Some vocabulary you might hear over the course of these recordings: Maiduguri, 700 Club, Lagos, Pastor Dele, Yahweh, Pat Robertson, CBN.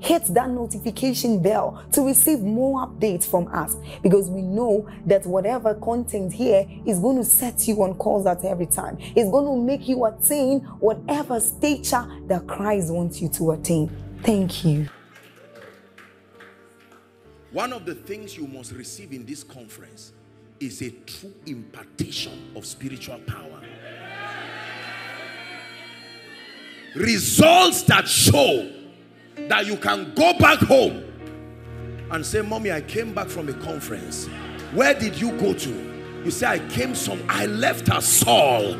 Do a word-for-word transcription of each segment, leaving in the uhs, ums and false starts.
Hit that notification bell to receive more updates from us, because we know that whatever content here is going to set you on course at every time. It's going to make you attain whatever stature that Christ wants you to attain. Thank you. One of the things you must receive in this conference is a true impartation of spiritual power. Results that show that you can go back home and say, Mommy, I came back from a conference. Where did you go to? You say, I came some, I left a Saul.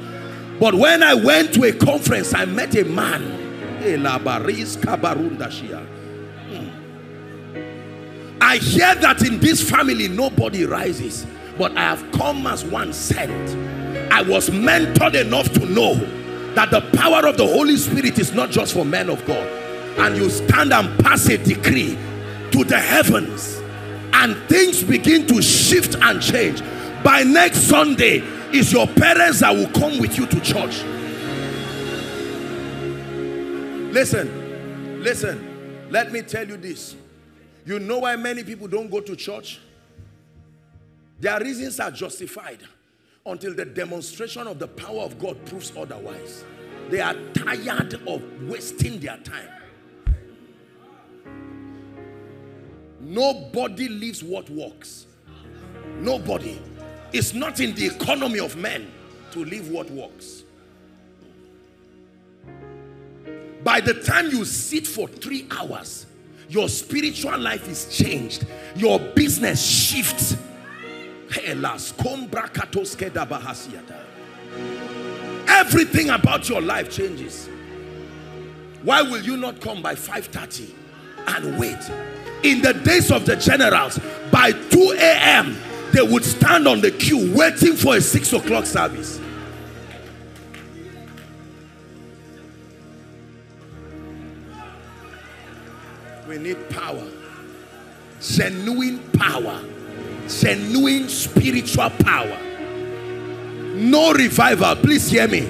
But when I went to a conference, I met a man. I hear that in this family, nobody rises. But I have come as one sent. I was mentored enough to know that the power of the Holy Spirit is not just for men of God. And you stand and pass a decree to the heavens, and things begin to shift and change. By next Sunday, it's your parents that will come with you to church. Listen, listen, let me tell you this. You know why many people don't go to church? Their reasons are justified until the demonstration of the power of God proves otherwise. They are tired of wasting their time. Nobody lives what works. Nobody. It's not in the economy of men to live what works. By the time you sit for three hours, your spiritual life is changed. Your business shifts. Everything about your life changes. Why will you not come by five thirty and wait? In the days of the generals, by two A M they would stand on the queue waiting for a six o'clock service. We need power, genuine power, genuine spiritual power. No revival. Please hear me.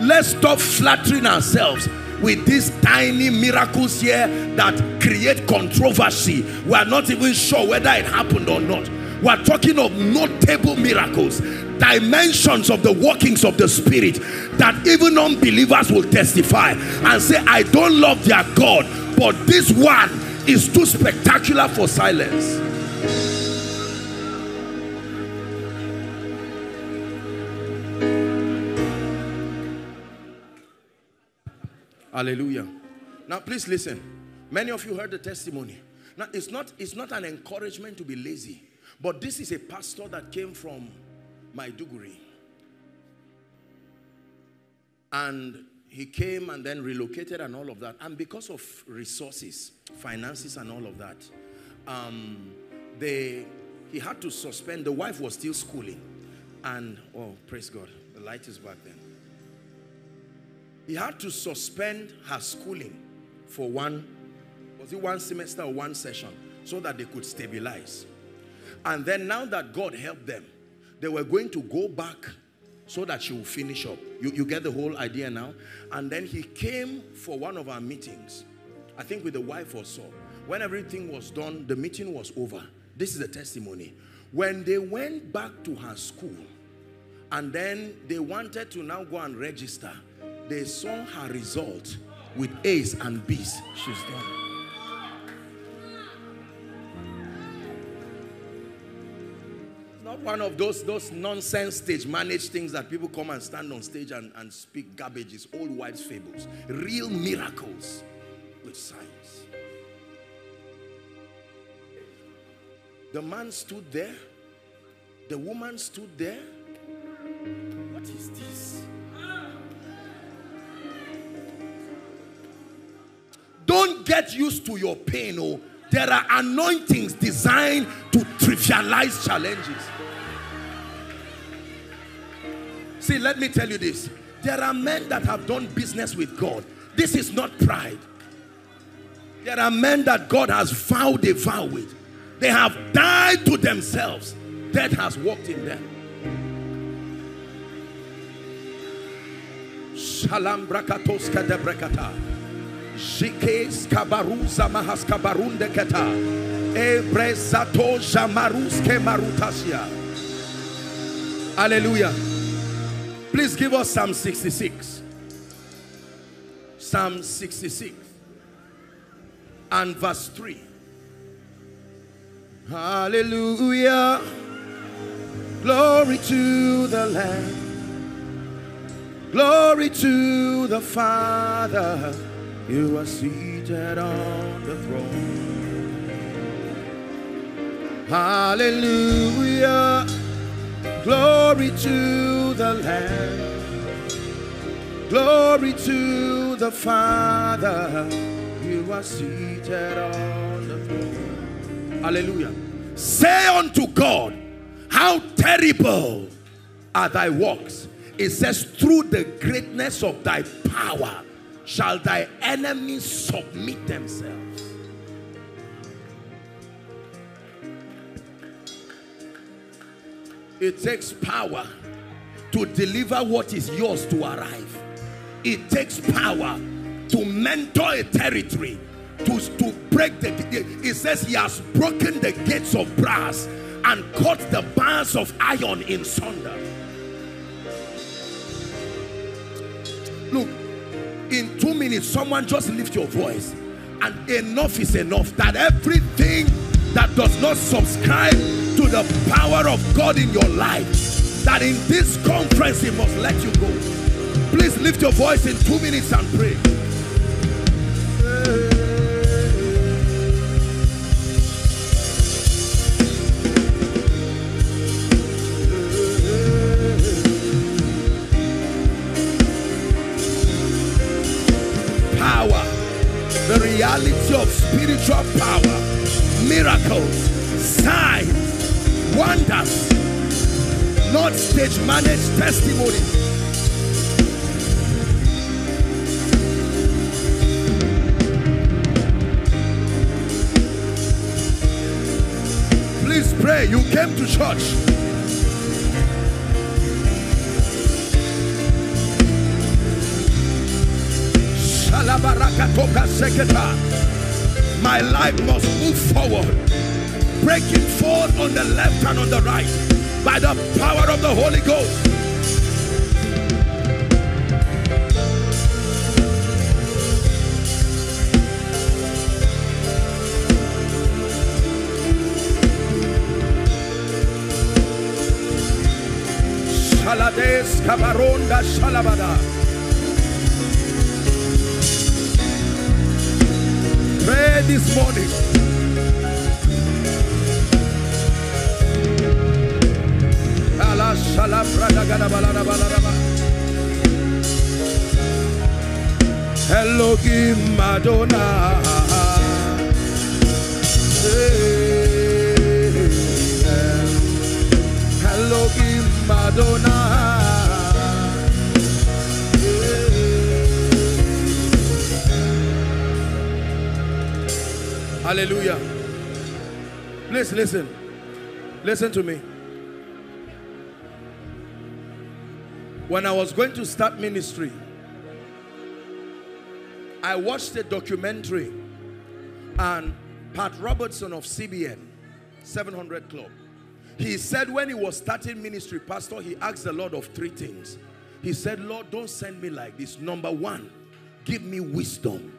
Let's stop flattering ourselves with these tiny miracles here that create controversy. We are not even sure whether it happened or not. We are talking of notable miracles, dimensions of the workings of the Spirit that even unbelievers will testify and say, I don't love their God, but this one is too spectacular for silence. Hallelujah. Now please listen. Many of you heard the testimony. Now it's not, it's not an encouragement to be lazy. But this is a pastor that came from Maiduguri. And he came and then relocated and all of that. And because of resources, finances and all of that, um, they, he had to suspend. The wife was still schooling. And, oh, praise God, the light is back then. He had to suspend her schooling for one, was it one semester or one session, so that they could stabilize. And then now that God helped them, they were going to go back so that she would finish up. You, you get the whole idea now? And then he came for one of our meetings, I think with the wife or so. When everything was done, the meeting was over. This is the testimony. When they went back to her school, and then they wanted to now go and register, they saw her result with A's and B's. She's done. Not one of those, those nonsense stage managed things that people come and stand on stage and, and speak garbages, old wives' fables. Real miracles with signs. The man stood there. The woman stood there. What is this? Don't get used to your pain. Oh, there are anointings designed to trivialize challenges. See, let me tell you this. There are men that have done business with God. This is not pride. There are men that God has vowed a vow with. They have died to themselves. Death has walked in them. Shalom brakatos kete brakata. Jikes kabaruza mahas kabarunde keta. Ebrezato jamarus ke marutasia. Hallelujah. Please give us Psalm sixty-six. Psalm sixty-six. And verse three. Hallelujah. Glory to the Lamb. Glory to the Father. You are seated on the throne. Hallelujah. Glory to the Lamb. Glory to the Father. You are seated on the throne. Hallelujah. Say unto God, how terrible are thy works. It says, through the greatness of thy power shall thy enemies submit themselves. It takes power to deliver what is yours to arrive. It takes power to mentor a territory, to, to break the, it says he has broken the gates of brass and cut the bars of iron in sunder. Look, in two minutes, someone just lift your voice and enough is enough, that everything that does not subscribe to the power of God in your life, that in this conference he must let you go. Please lift your voice in two minutes and pray. The reality of spiritual power, miracles, signs, wonders, not stage managed testimony. Please pray. You came to church. My life must move forward, breaking forth on the left and on the right by the power of the Holy Ghost. Shalades Kabaronda Shalabada. Pray this morning. Elohim Madonna. Elohim Madonna. Hallelujah. Please listen. Listen to me. When I was going to start ministry, I watched a documentary and Pat Robertson of C B N, seven hundred Club. He said when he was starting ministry, pastor, he asked the Lord of three things. He said, Lord, don't send me like this. Number one, give me wisdom.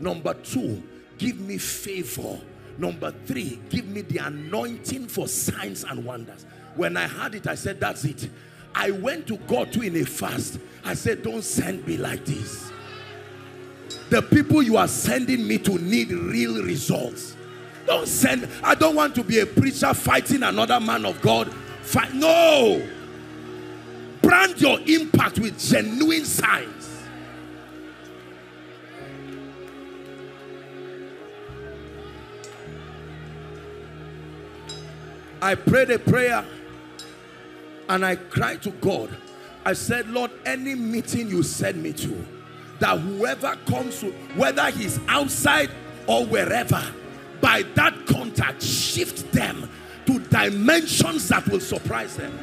Number two, give me favor. Number three, give me the anointing for signs and wonders. When I heard it, I said, that's it. I went to God too in a fast. I said, don't send me like this. The people you are sending me to need real results. Don't send. I don't want to be a preacher fighting another man of God. Fight, no. Brand your impact with genuine signs. I prayed a prayer and I cried to God. I said, Lord, any meeting you send me to, that whoever comes to, whether he's outside or wherever, by that contact, shift them to dimensions that will surprise them.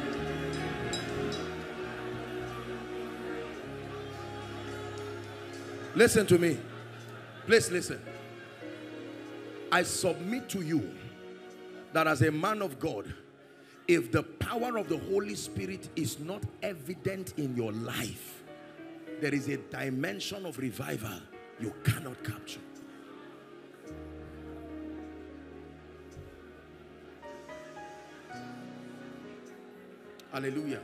Listen to me. Please listen. I submit to you that as a man of God, if the power of the Holy Spirit is not evident in your life, there is a dimension of revival you cannot capture. Hallelujah.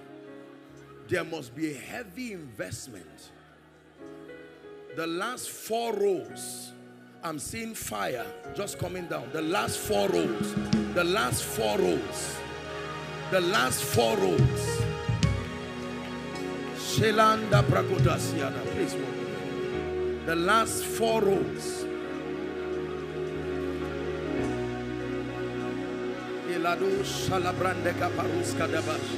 There must be a heavy investment. The last four rows, I'm seeing fire just coming down. The last four rows. The last four rows. The last four rows. Shelanda Prakodasiana. Please walk. The last four rows. Elado Shalabrandeka Paruska Dabash.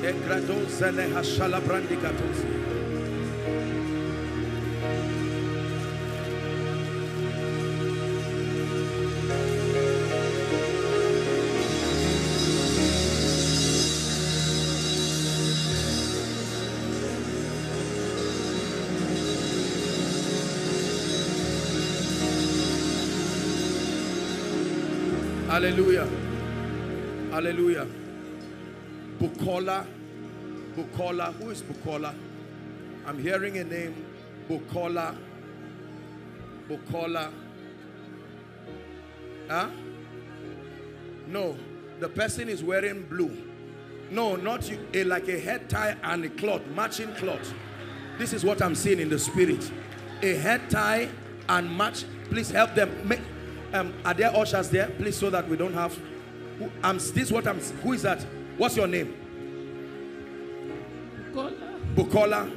Egrado Zeneha Shalabrandikatos. Hallelujah. Hallelujah. Bukola. Bukola. Who is Bukola? I'm hearing a name. Bukola. Bukola. Huh? No. The person is wearing blue. No, not you, a, like a head tie and a cloth. Matching cloth. This is what I'm seeing in the spirit. A head tie and match. Please help them. Make, Um, are there ushers there, please, so that we don't have who, um, this is what I'm who is that? What's your name? Bukola. Bukola.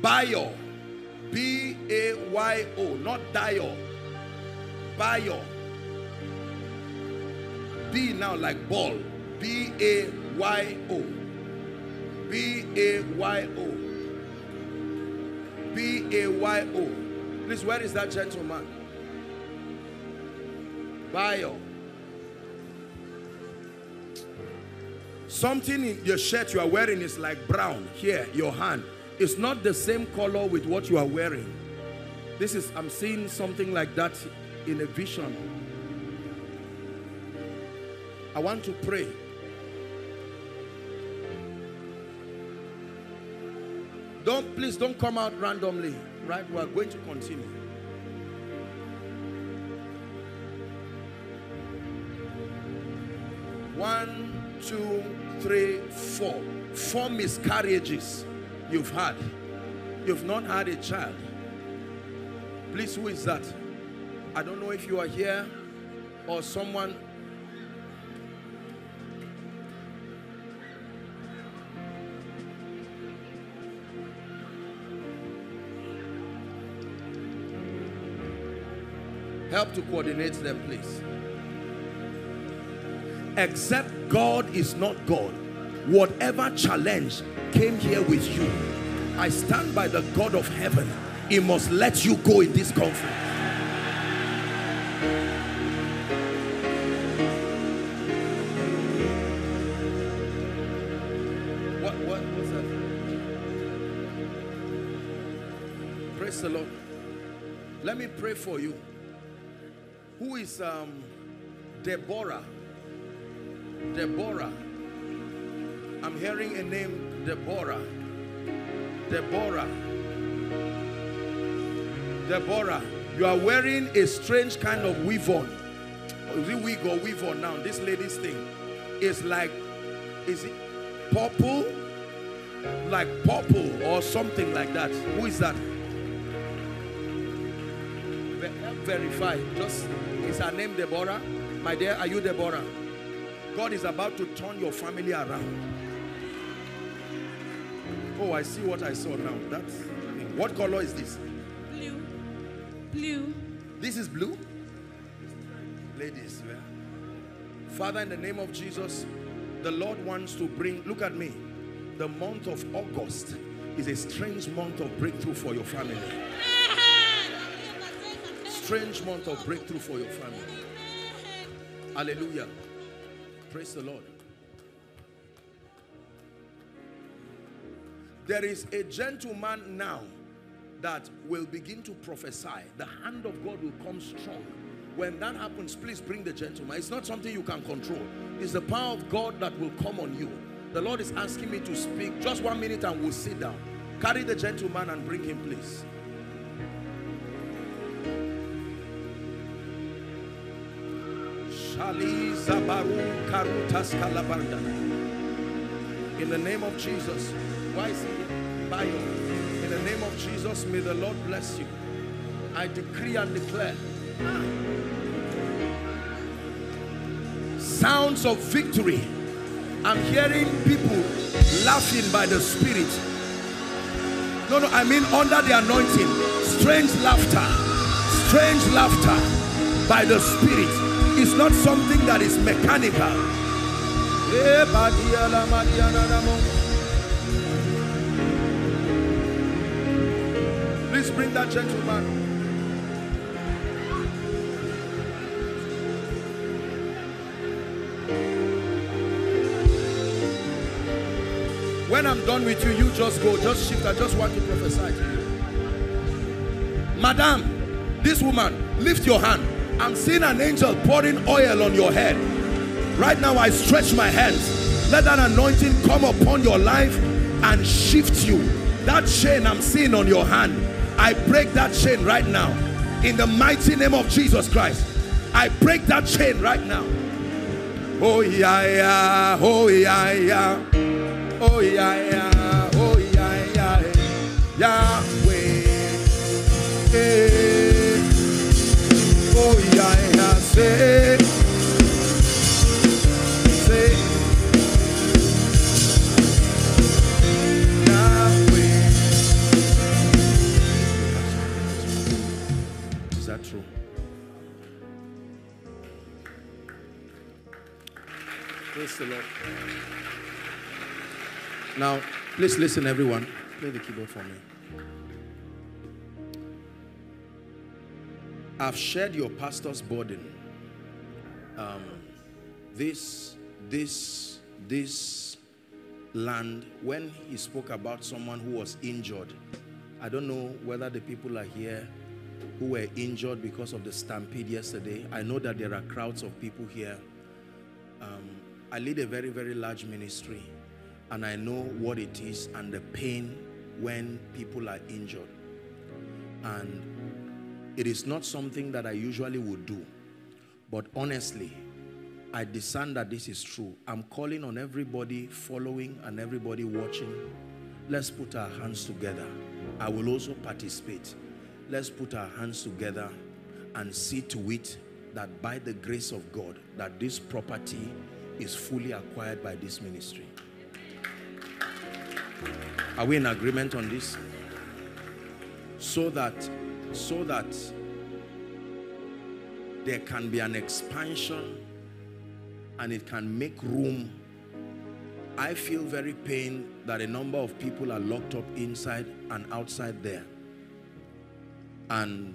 Bayo. B A Y O, not Dio. Bayo. B now like ball. B A Y O. B A Y O. B A Y O. Please, where is that gentleman? Bio. Something in your shirt you are wearing is like brown. Here, your hand. It's not the same color with what you are wearing. This is, I'm seeing something like that in a vision. I want to pray. Don't, please don't come out randomly, right? We are going to continue. One, two, three, four. Four miscarriages you've had. You've not had a child. Please, who is that? I don't know if you are here or someone. Help to coordinate them, please. Except God is not God, whatever challenge came here with you, I stand by the God of heaven. He must let you go in this conference. What, what was that? Praise the Lord. Let me pray for you. Who is um, Deborah? Deborah. I'm hearing a name, Deborah. Deborah. Deborah, you are wearing a strange kind of weave on. Is it wig or weave on now? This lady's thing is like, is it purple? Like purple or something like that. Who is that? Verify. Just, is her name Deborah? My dear, are you Deborah? God is about to turn your family around. Oh, I see what I saw now. That's, what color is this? Blue. Blue. This is blue? Ladies, Father, in the name of Jesus, the Lord wants to bring, look at me, the month of August is a strange month of breakthrough for your family. Strange month of breakthrough for your family. Hallelujah. Praise the Lord. There is a gentleman now that will begin to prophesy. The hand of God will come strong. When that happens, please bring the gentleman. It's not something you can control. It's the power of God that will come on you. The Lord is asking me to speak. Just one minute and we'll sit down. Carry the gentleman and bring him, please. In the name of Jesus. Why is he here? By you. In the name of Jesus, may the Lord bless you. I decree and declare. Sounds of victory. I'm hearing people laughing by the Spirit. No, no, I mean under the anointing. Strange laughter. Strange laughter by the Spirit. It's not something that is mechanical. Please bring that gentleman. When I'm done with you, you just go. Just shift. I just want to prophesy to you. Madam, this woman, lift your hand. I'm seeing an angel pouring oil on your head. Right now, I stretch my hands. Let that anointing come upon your life and shift you. That chain I'm seeing on your hand, I break that chain right now. In the mighty name of Jesus Christ, I break that chain right now. Oh yeah, yeah. Oh yeah, yeah. Oh yeah, yeah. Oh yeah, yeah. Yahweh. Hey. Oh yeah, yeah. Say. Say. True. Praise the Lord. Now, please listen, everyone. Play the keyboard for me. I've shared your pastor's burden. Um, this, this, this land, when he spoke about someone who was injured, I don't know whether the people are here who were injured because of the stampede yesterday. I know that there are crowds of people here. Um, I lead a very, very large ministry, and I know what it is and the pain when people are injured. And it is not something that I usually would do. But honestly, I discern that this is true. I'm calling on everybody following and everybody watching. Let's put our hands together. I will also participate. Let's put our hands together and see to it that by the grace of God, that this property is fully acquired by this ministry. Are we in agreement on this? So that, so that there can be an expansion and it can make room. I feel very pained that a number of people are locked up inside and outside there. And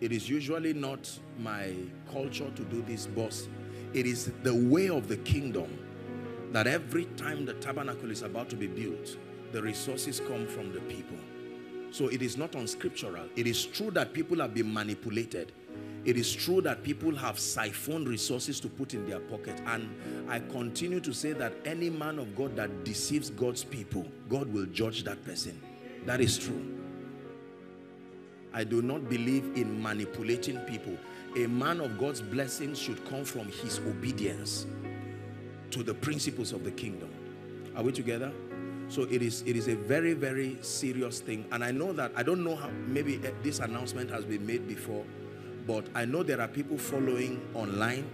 it is usually not my culture to do this, boss. It is the way of the kingdom that every time the tabernacle is about to be built, the resources come from the people. So it is not unscriptural. It is true that people have been manipulated. It is true that people have siphoned resources to put in their pocket. And I continue to say that any man of God that deceives God's people, God will judge that person. That is true. I do not believe in manipulating people. A man of God's blessing should come from his obedience to the principles of the kingdom. Are we together? So it is, it is a very, very serious thing. And I know that, I don't know how, maybe this announcement has been made before, but I know there are people following online.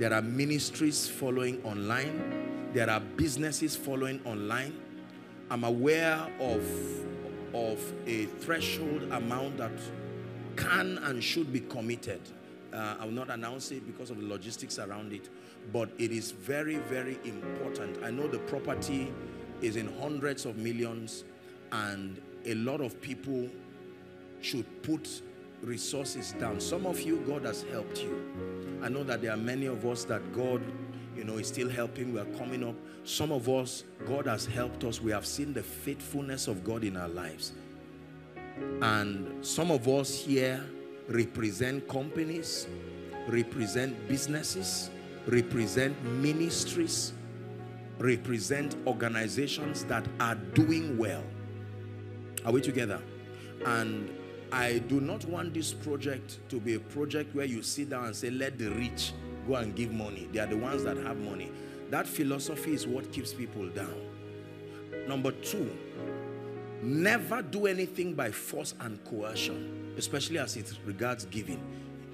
There are ministries following online. There are businesses following online. I'm aware of, of a threshold amount that can and should be committed. Uh, I will not announce it because of the logistics around it, but it is very, very important. I know the property is in hundreds of millions, and a lot of people should put resources down. Some of you, God has helped you. I know that there are many of us that God, you know, is still helping. We are coming up. Some of us, God has helped us. We have seen the faithfulness of God in our lives. And some of us here represent companies, represent businesses, represent ministries, represent organizations that are doing well. Are we together? And I do not want this project to be a project where you sit down and say, let the rich go and give money. They are the ones that have money. That philosophy is what keeps people down. Number two, never do anything by force and coercion, especially as it regards giving.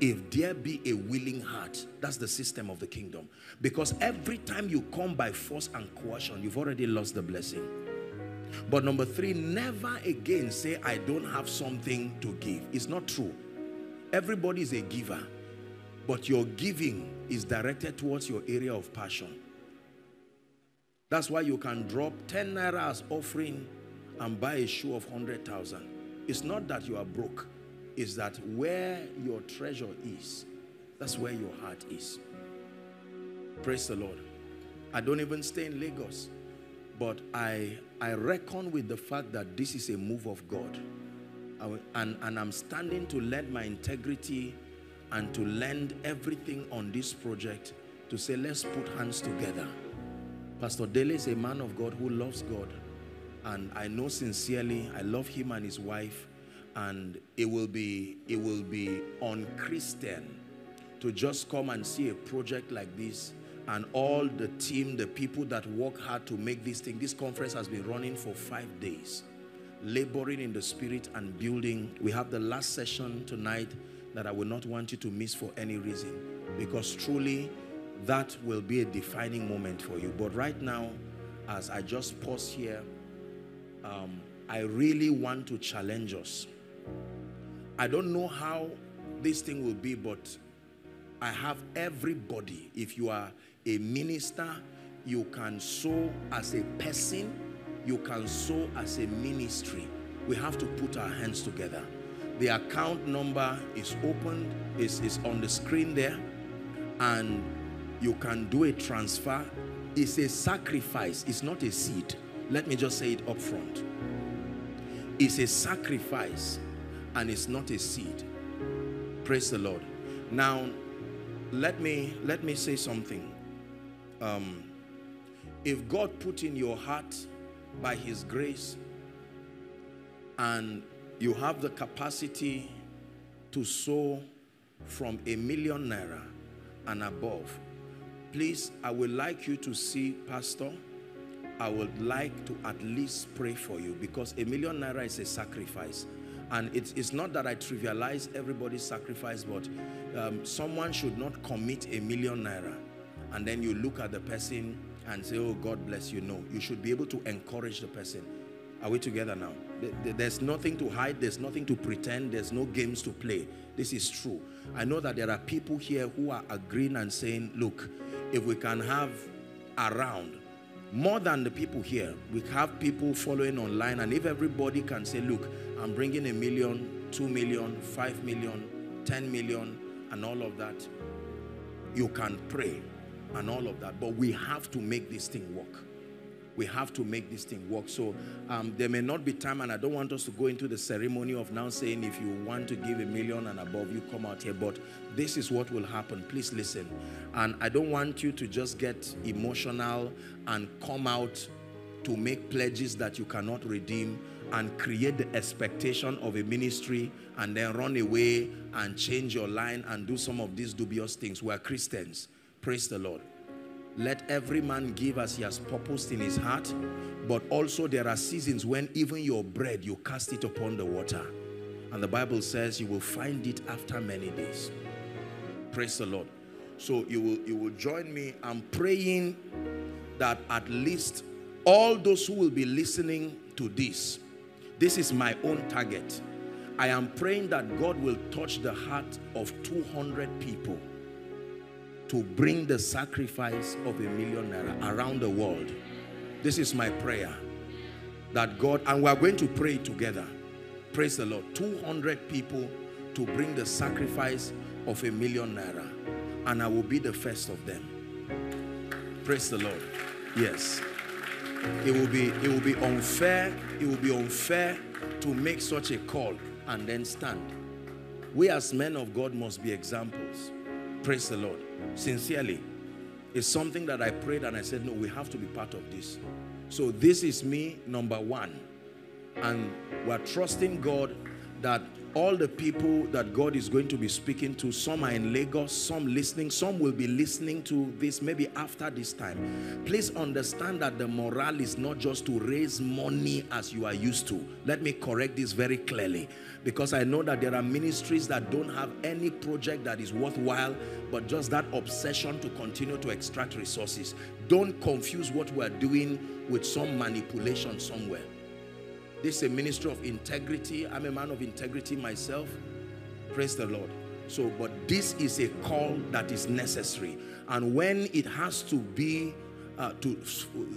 If there be a willing heart, that's the system of the kingdom. Because every time you come by force and coercion, you've already lost the blessing. But number three, never again say, I don't have something to give. It's not true. Everybody is a giver, but your giving is directed towards your area of passion. That's why you can drop ten naira as offering and buy a shoe of one hundred thousand. It's not that you are broke. It's that where your treasure is, that's where your heart is. Praise the Lord. I don't even stay in Lagos, but I, I reckon with the fact that this is a move of God. I, and, and I'm standing to let my integrity and to lend everything on this project to say, let's put hands together. Pastor Dele is a man of God who loves God. And I know sincerely, I love him and his wife, and it will be, it will be un-Christian to just come and see a project like this, and all the team, the people that work hard to make this thing. This conference has been running for five days, laboring in the spirit and building. We have the last session tonight that I will not want you to miss for any reason, because truly that will be a defining moment for you. But right now, as I just pause here, Um, I really want to challenge us. I don't know how this thing will be, but I have everybody. If you are a minister, you can sow as a person, you can sow as a ministry. We have to put our hands together. The account number is opened, is, is on the screen there, and you can do a transfer. It's a sacrifice, it's not a seed. Let me just say it up front. It's a sacrifice and it's not a seed. Praise the Lord. Now, let me, let me say something. Um, if God put in your heart by His grace and you have the capacity to sow from a million naira and above, please, I would like you to see Pastor. I would like to at least pray for you, because a million naira is a sacrifice. And it's, it's not that I trivialize everybody's sacrifice, but um, someone should not commit a million naira and then you look at the person and say, oh, God bless you. No, you should be able to encourage the person. Are we together now? There's nothing to hide. There's nothing to pretend. There's no games to play. This is true. I know that there are people here who are agreeing and saying, look, if we can have around more than the people here, we have people following online, and if everybody can say, look, I'm bringing a million, two million, five million, ten million, and all of that, you can pray and all of that. But we have to make this thing work. We have to make this thing work. So um, there may not be time, and I don't want us to go into the ceremony of now saying if you want to give a million and above, you come out here. But this is what will happen. Please listen. And I don't want you to just get emotional and come out to make pledges that you cannot redeem and create the expectation of a ministry and then run away and change your line and do some of these dubious things. We are Christians. Praise the Lord. Let every man give as he has purposed in his heart, but also there are seasons when even your bread, you cast it upon the water. And the Bible says you will find it after many days. Praise the Lord. So you will, you will join me. I'm praying that at least all those who will be listening to this, this is my own target. I am praying that God will touch the heart of two hundred people to bring the sacrifice of a million naira around the world. This is my prayer. That God, and we are going to pray together. Praise the Lord. two hundred people to bring the sacrifice of a million naira. And I will be the first of them. Praise the Lord. Yes. It will be, it will be unfair. It will be unfair to make such a call and then stand. We as men of God must be examples. Praise the Lord. Sincerely. It's something that I prayed and I said, no, we have to be part of this. So this is me, number one. And we're trusting God that all the people that God is going to be speaking to, some are in Lagos, some listening, some will be listening to this maybe after this time. Please understand that the morale is not just to raise money as you are used to. Let me correct this very clearly, because I know that there are ministries that don't have any project that is worthwhile, but just that obsession to continue to extract resources. Don't confuse what we're doing with some manipulation somewhere. This is a ministry of integrity. I'm a man of integrity myself. Praise the Lord. So, but this is a call that is necessary. And when it has to be uh, to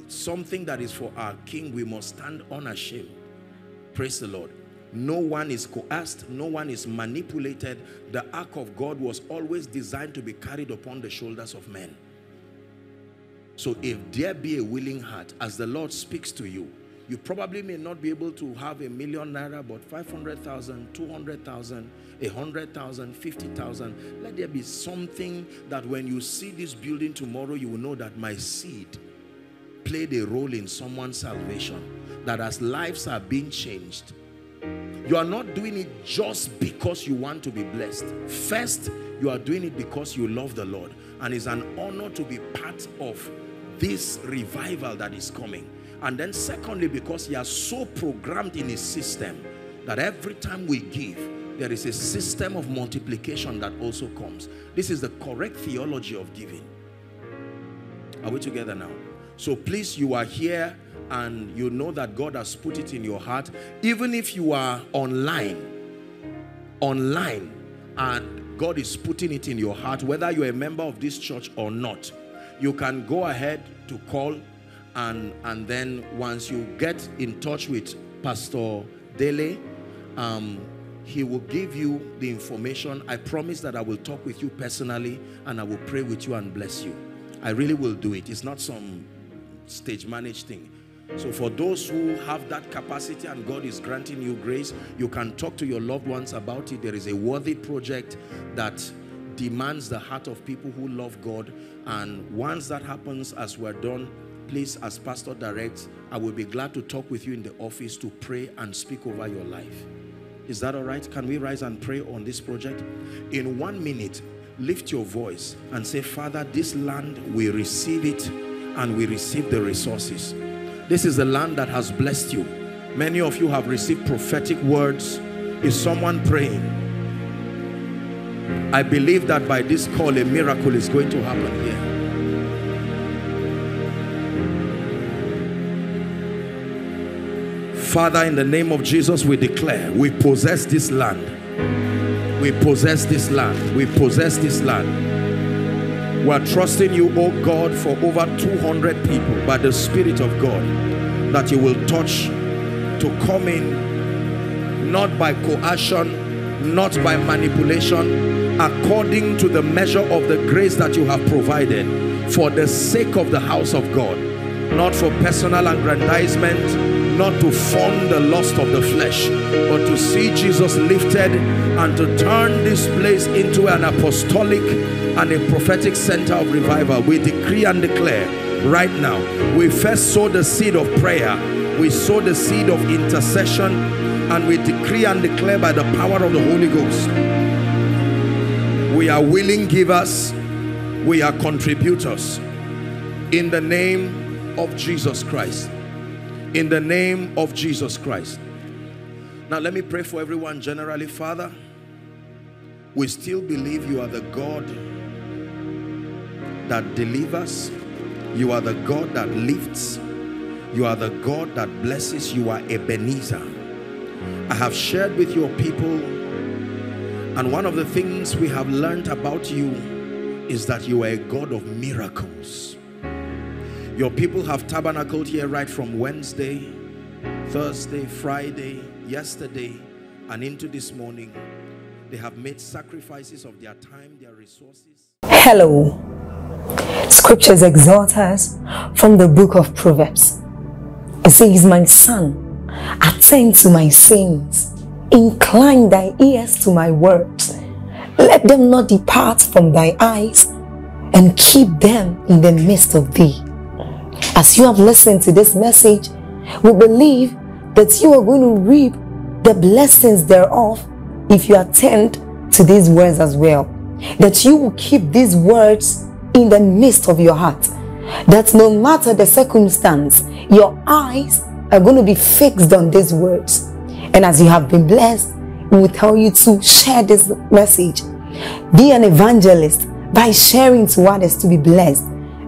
something that is for our King, we must stand unashamed. Praise the Lord. No one is coerced, no one is manipulated. The ark of God was always designed to be carried upon the shoulders of men. So if there be a willing heart, as the Lord speaks to you, you probably may not be able to have a million naira, but five hundred thousand, two hundred thousand, one hundred thousand, fifty thousand. Let there be something that when you see this building tomorrow, you will know that my seed played a role in someone's salvation, that as lives are being changed, you are not doing it just because you want to be blessed. First, you are doing it because you love the Lord, and it's an honor to be part of this revival that is coming. And then secondly, because he has so programmed in his system that every time we give, there is a system of multiplication that also comes. This is the correct theology of giving. Are we together now? So please, you are here and you know that God has put it in your heart. Even if you are online, online, and God is putting it in your heart, whether you're a member of this church or not, you can go ahead to call, and and then once you get in touch with Pastor Dele, um, he will give you the information. I promise that I will talk with you personally and I will pray with you and bless you. I really will do it. It's not some stage managed thing. So for those who have that capacity and God is granting you grace, you can talk to your loved ones about it. There is a worthy project that demands the heart of people who love God. And once that happens, as we're done, please, as pastor directs, I will be glad to talk with you in the office to pray and speak over your life. Is that all right? Can we rise and pray on this project? In one minute, lift your voice and say, Father, this land, we receive it and we receive the resources. This is the land that has blessed you. Many of you have received prophetic words. Is someone praying? I believe that by this call, a miracle is going to happen here. Father, in the name of Jesus, we declare, we possess this land. We possess this land. We possess this land. We are trusting you, oh God, for over two hundred people by the Spirit of God, that you will touch to come in, not by coercion, not by manipulation, according to the measure of the grace that you have provided, for the sake of the house of God, not for personal aggrandizement, not to form the lust of the flesh, but to see Jesus lifted and to turn this place into an apostolic and a prophetic center of revival. We decree and declare right now, we first sow the seed of prayer we sow the seed of intercession, and we decree and declare by the power of the Holy Ghost. We are willing givers, we are contributors. In the name of Jesus Christ. In the name of Jesus Christ. Now let me pray for everyone generally. Father, we still believe you are the God that delivers. You are the God that lifts. You are the God that blesses. You are Ebenezer. I have shared with your people, and one of the things we have learned about you is that you are a God of miracles. Your people have tabernacled here right from Wednesday, Thursday, Friday, yesterday, and into this morning. They have made sacrifices of their time, their resources. Hello. Scriptures exhort us from the book of Proverbs. It says, my son, attend to my sayings, incline thy ears to my words, let them not depart from thy eyes, and keep them in the midst of thee. As you have listened to this message, we believe that you are going to reap the blessings thereof if you attend to these words as well. That you will keep these words in the midst of your heart. That no matter the circumstance, your eyes are going to be fixed on these words. And as you have been blessed, we will tell you to share this message. Be an evangelist by sharing to others to be blessed.